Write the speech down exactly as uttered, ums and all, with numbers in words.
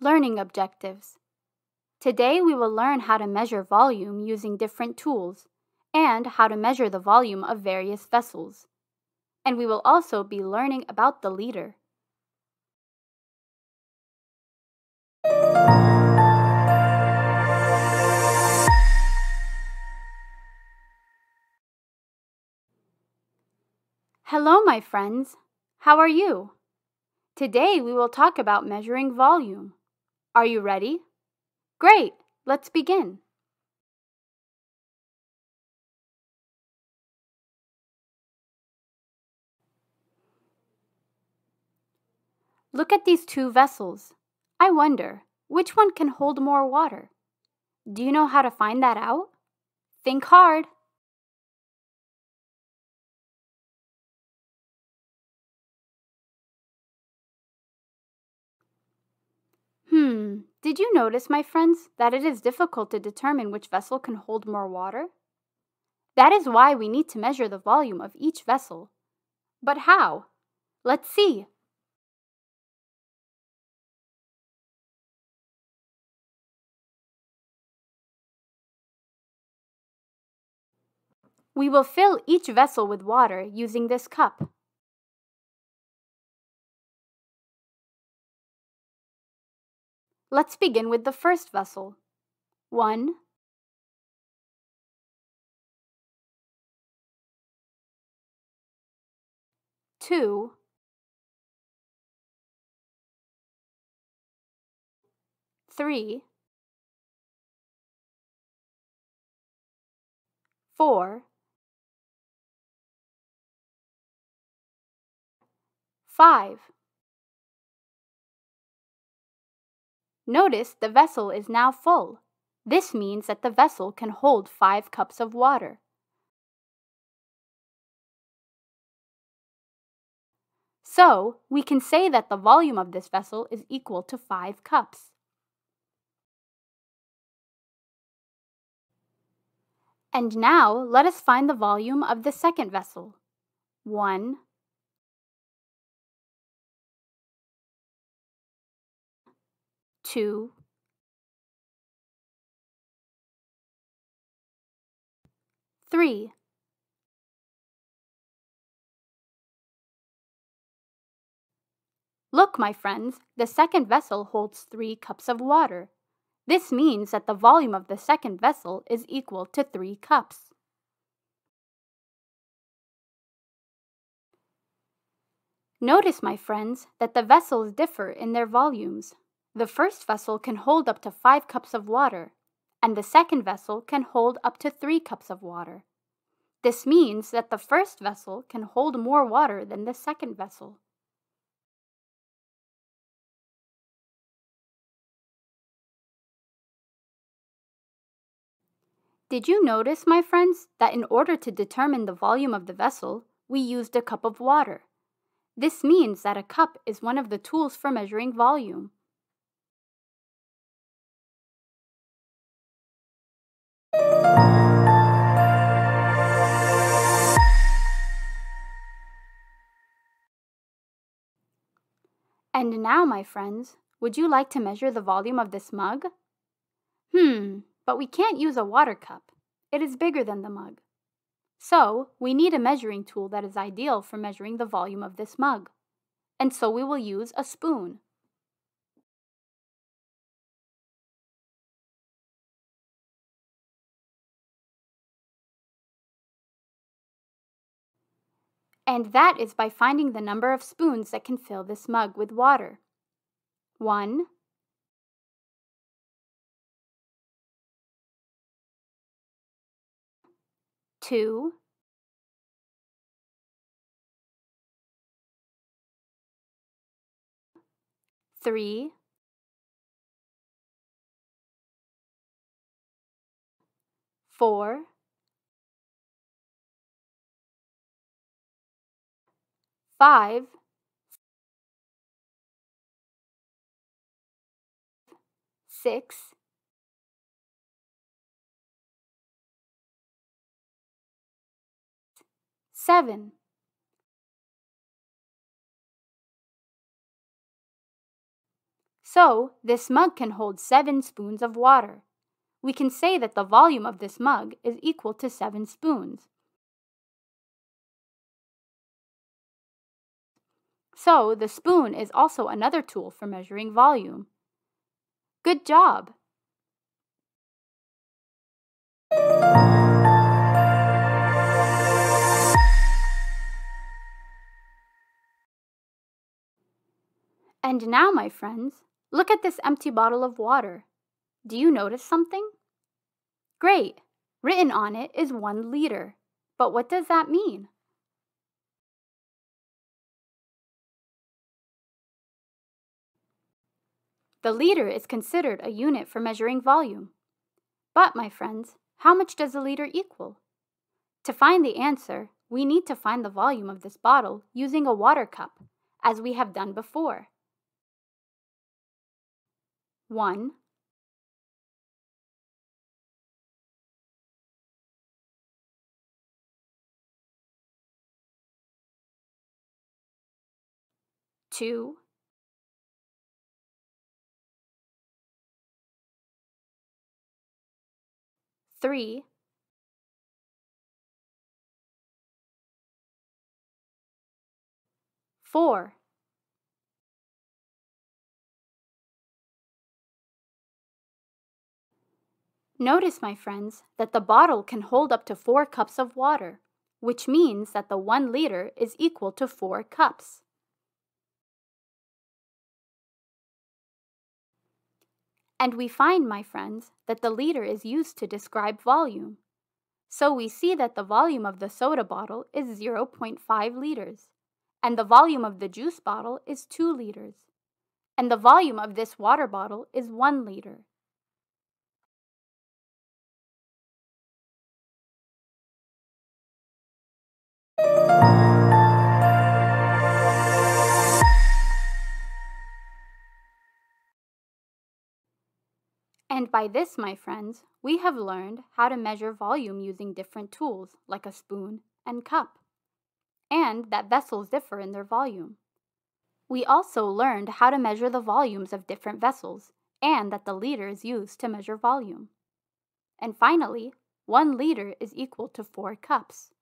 Learning objectives. Today we will learn how to measure volume using different tools and how to measure the volume of various vessels. And we will also be learning about the liter. Hello, my friends. How are you? Today we will talk about measuring volume. Are you ready? Great! Let's begin. Look at these two vessels. I wonder, which one can hold more water? Do you know how to find that out? Think hard! Hmm, did you notice, my friends, that it is difficult to determine which vessel can hold more water? That is why we need to measure the volume of each vessel. But how? Let's see! We will fill each vessel with water using this cup. Let's begin with the first vessel. One, two, three, four, five. Notice the vessel is now full. This means that the vessel can hold five cups of water. So, we can say that the volume of this vessel is equal to five cups. And now, let us find the volume of the second vessel. One, two, three, Look, my friends, the second vessel holds three cups of water. This means that the volume of the second vessel is equal to three cups. Notice, my friends, that the vessels differ in their volumes. The first vessel can hold up to five cups of water, and the second vessel can hold up to three cups of water. This means that the first vessel can hold more water than the second vessel. Did you notice, my friends, that in order to determine the volume of the vessel, we used a cup of water? This means that a cup is one of the tools for measuring volume. And now, my friends, would you like to measure the volume of this mug? Hmm, but we can't use a water cup. It is bigger than the mug. So, we need a measuring tool that is ideal for measuring the volume of this mug. And so we will use a spoon. And that is by finding the number of spoons that can fill this mug with water. One, two, three, four, five, six, seven. So, this mug can hold seven spoons of water. We can say that the volume of this mug is equal to seven spoons. So, the spoon is also another tool for measuring volume. Good job! And now, my friends, look at this empty bottle of water. Do you notice something? Great! Written on it is one liter. But what does that mean? The liter is considered a unit for measuring volume. But, my friends, how much does a liter equal? To find the answer, we need to find the volume of this bottle using a water cup, as we have done before. one two three, four, Notice, my friends, that the bottle can hold up to four cups of water, which means that the one liter is equal to four cups. And we find, my friends, that the liter is used to describe volume. So we see that the volume of the soda bottle is zero point five liters, and the volume of the juice bottle is two liters, and the volume of this water bottle is one liter. And by this, my friends, we have learned how to measure volume using different tools, like a spoon and cup, and that vessels differ in their volume. We also learned how to measure the volumes of different vessels, and that the liter is used to measure volume. And finally, one liter is equal to four cups.